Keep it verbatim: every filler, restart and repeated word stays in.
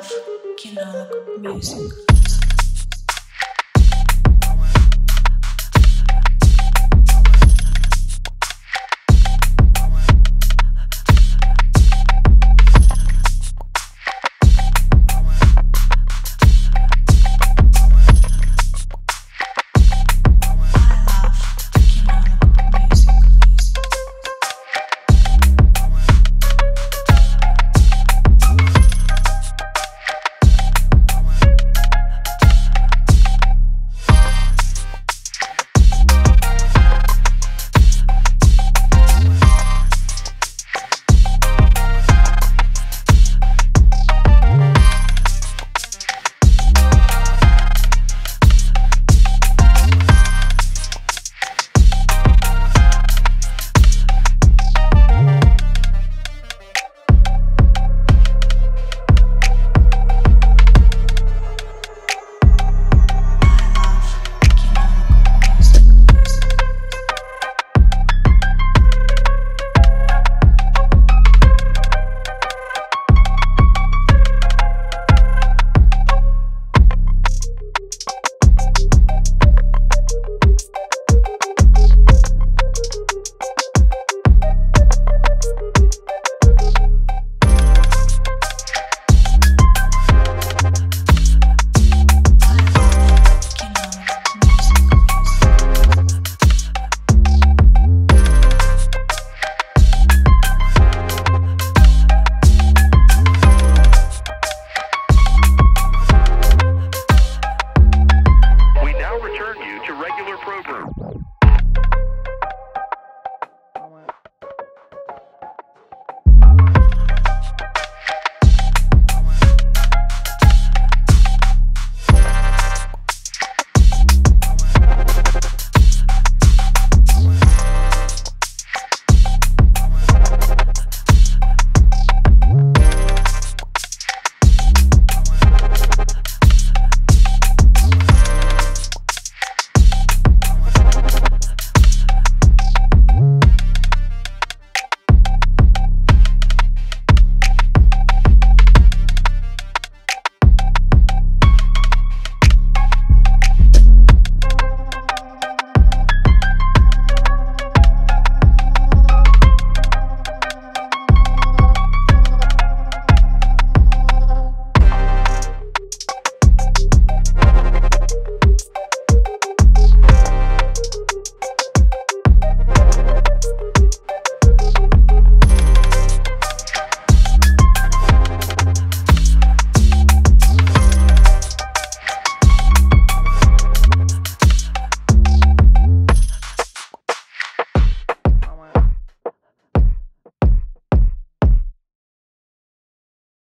love, Kinalog Music.